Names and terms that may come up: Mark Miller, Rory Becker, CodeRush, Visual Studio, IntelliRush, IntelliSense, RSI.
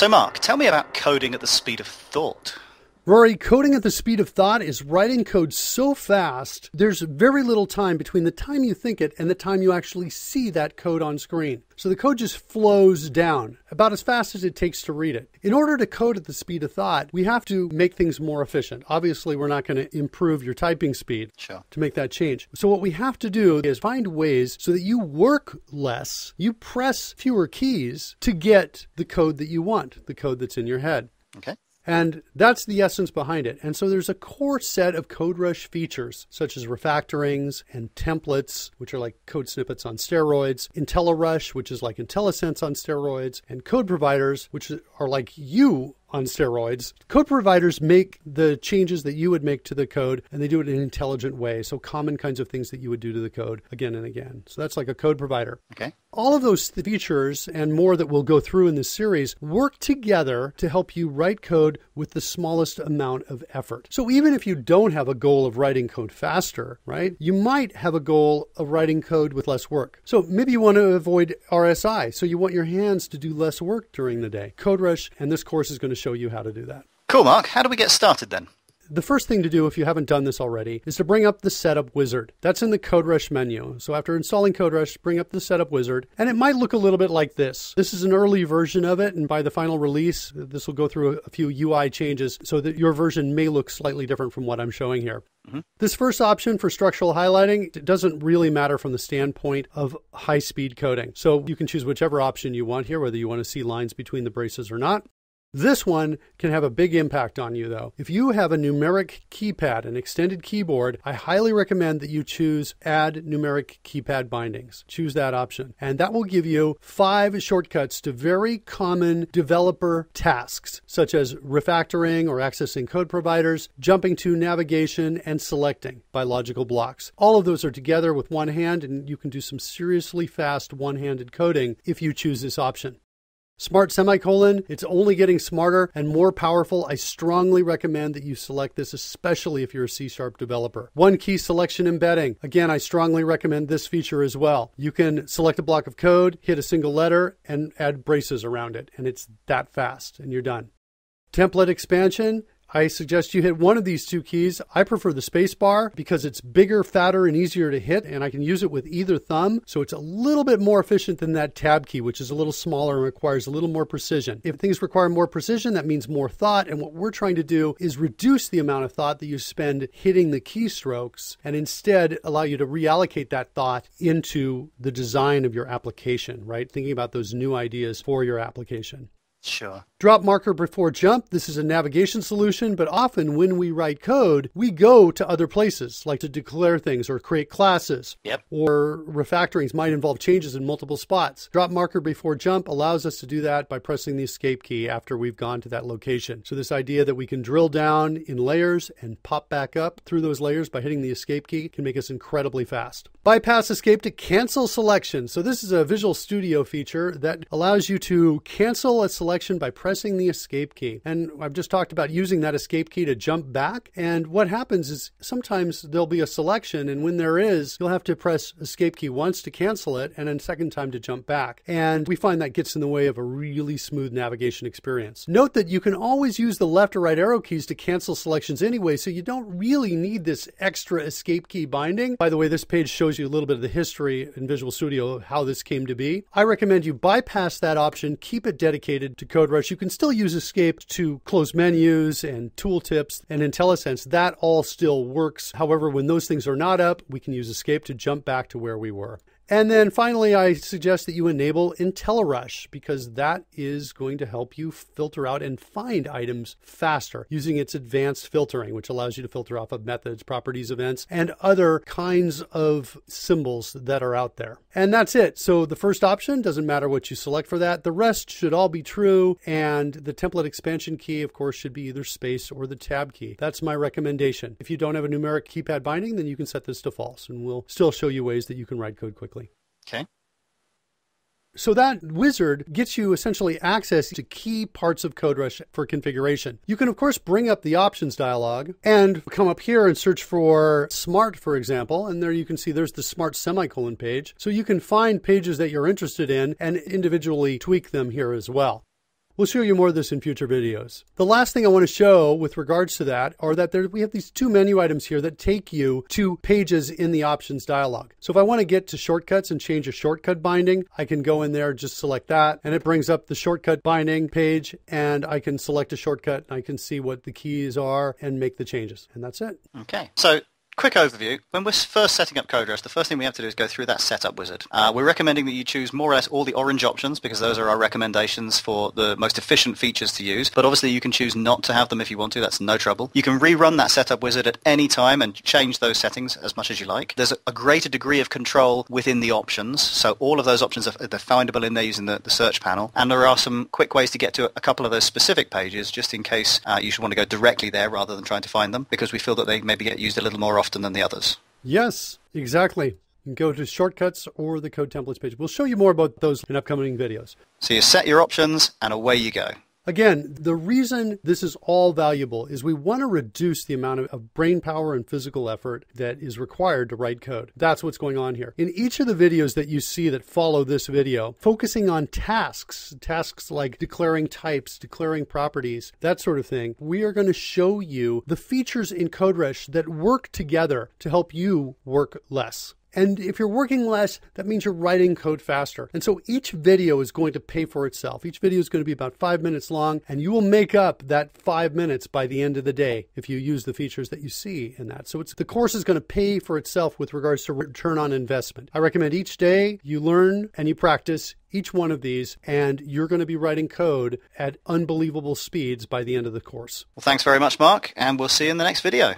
So Mark, tell me about coding at the speed of thought. Rory, coding at the speed of thought is writing code so fast, there's very little time between the time you think it and the time you actually see that code on screen. So the code just flows down about as fast as it takes to read it. In order to code at the speed of thought, we have to make things more efficient. Obviously, we're not going to improve your typing speed to make that change. So what we have to do is find ways so that you work less, you press fewer keys to get the code that you want, the code that's in your head. Okay. And that's the essence behind it. And so there's a core set of CodeRush features, such as refactorings and templates, which are like code snippets on steroids, IntelliRush, which is like IntelliSense on steroids, and code providers, which are like you on steroids. Code providers make the changes that you would make to the code, and they do it in an intelligent way. So common kinds of things that you would do to the code again and again. So that's like a code provider. Okay. All of those features and more that we'll go through in this series work together to help you write code with the smallest amount of effort. So even if you don't have a goal of writing code faster, right, you might have a goal of writing code with less work. So maybe you want to avoid RSI. So you want your hands to do less work during the day. CodeRush and this course is going to show you how to do that. Cool, Mark. How do we get started then? The first thing to do, if you haven't done this already, is to bring up the Setup Wizard. That's in the CodeRush menu. So after installing CodeRush, bring up the Setup Wizard, and it might look a little bit like this. This is an early version of it, and by the final release, this will go through a few UI changes so that your version may look slightly different from what I'm showing here. Mm-hmm. This first option for structural highlighting, it doesn't really matter from the standpoint of high-speed coding. So you can choose whichever option you want here, whether you want to see lines between the braces or not. This one can have a big impact on you, though. If you have a numeric keypad, an extended keyboard, I highly recommend that you choose Add Numeric Keypad Bindings. Choose that option. And that will give you 5 shortcuts to very common developer tasks, such as refactoring or accessing code providers, jumping to navigation, and selecting by logical blocks. All of those are together with one hand, and you can do some seriously fast one-handed coding if you choose this option. Smart semicolon, it's only getting smarter and more powerful. I strongly recommend that you select this, especially if you're a C# developer. One key selection embedding. Again, I strongly recommend this feature as well. You can select a block of code, hit a single letter, and add braces around it. And it's that fast, and you're done. Template expansion. I suggest you hit one of these two keys. I prefer the space bar because it's bigger, fatter, and easier to hit, and I can use it with either thumb. So it's a little bit more efficient than that tab key, which is a little smaller and requires a little more precision. If things require more precision, that means more thought. And what we're trying to do is reduce the amount of thought that you spend hitting the keystrokes and instead allow you to reallocate that thought into the design of your application, right? Thinking about those new ideas for your application. Sure. Drop marker before jump. This is a navigation solution, but often when we write code, we go to other places, like to declare things or create classes. Yep. Or refactorings might involve changes in multiple spots. Drop marker before jump allows us to do that by pressing the escape key after we've gone to that location. So this idea that we can drill down in layers and pop back up through those layers by hitting the escape key can make us incredibly fast. Bypass escape to cancel selection. So this is a Visual Studio feature that allows you to cancel a selection by pressing the escape key. And I've just talked about using that escape key to jump back. And what happens is sometimes there'll be a selection, and when there is, you'll have to press escape key once to cancel it and then a second time to jump back. And we find that gets in the way of a really smooth navigation experience. Note that you can always use the left or right arrow keys to cancel selections anyway, so you don't really need this extra escape key binding. By the way, this page shows you a little bit of the history in Visual Studio of how this came to be. I recommend you bypass that option, keep it dedicated to CodeRush. You can still use escape to close menus and tooltips and IntelliSense. That all still works. However, when those things are not up, we can use escape to jump back to where we were. And then finally, I suggest that you enable IntelliRush because that is going to help you filter out and find items faster using its advanced filtering, which allows you to filter off of methods, properties, events, and other kinds of symbols that are out there. And that's it. So the first option, doesn't matter what you select for that. The rest should all be true. And the template expansion key, of course, should be either space or the tab key. That's my recommendation. If you don't have a numeric keypad binding, then you can set this to false, and we'll still show you ways that you can write code quickly. Okay. So that wizard gets you essentially access to key parts of CodeRush for configuration. You can, of course, bring up the options dialog and come up here and search for smart, for example. And there you can see there's the smart semicolon page. So you can find pages that you're interested in and individually tweak them here as well. We'll show you more of this in future videos. The last thing I want to show with regards to that are that we have these two menu items here that take you to pages in the options dialog. So if I want to get to shortcuts and change a shortcut binding, I can go in there, just select that, and it brings up the shortcut binding page, and I can select a shortcut and I can see what the keys are and make the changes. And that's it. Okay. So quick overview. When we're first setting up CodeRush, the first thing we have to do is go through that setup wizard. We're recommending that you choose more or less all the orange options because those are our recommendations for the most efficient features to use. But obviously you can choose not to have them if you want to. That's no trouble. You can rerun that setup wizard at any time and change those settings as much as you like. There's a greater degree of control within the options. So all of those options, they're findable in there using the search panel. And there are some quick ways to get to a couple of those specific pages just in case you should want to go directly there rather than trying to find them, because we feel that they maybe get used a little more often than the others. Yes, exactly. You can go to shortcuts or the code templates page. We'll show you more about those in upcoming videos. So you set your options and away you go. Again, the reason this is all valuable is we want to reduce the amount of brain power and physical effort that is required to write code. That's what's going on here. In each of the videos that you see that follow this video, focusing on tasks like declaring types, declaring properties, that sort of thing, we are going to show you the features in CodeRush that work together to help you work less. And if you're working less, that means you're writing code faster. And so each video is going to pay for itself. Each video is going to be about 5 minutes long, and you will make up that 5 minutes by the end of the day if you use the features that you see in that. So the course is going to pay for itself with regards to return on investment. I recommend each day you learn and you practice each one of these, and you're going to be writing code at unbelievable speeds by the end of the course. Well, thanks very much, Mark, and we'll see you in the next video.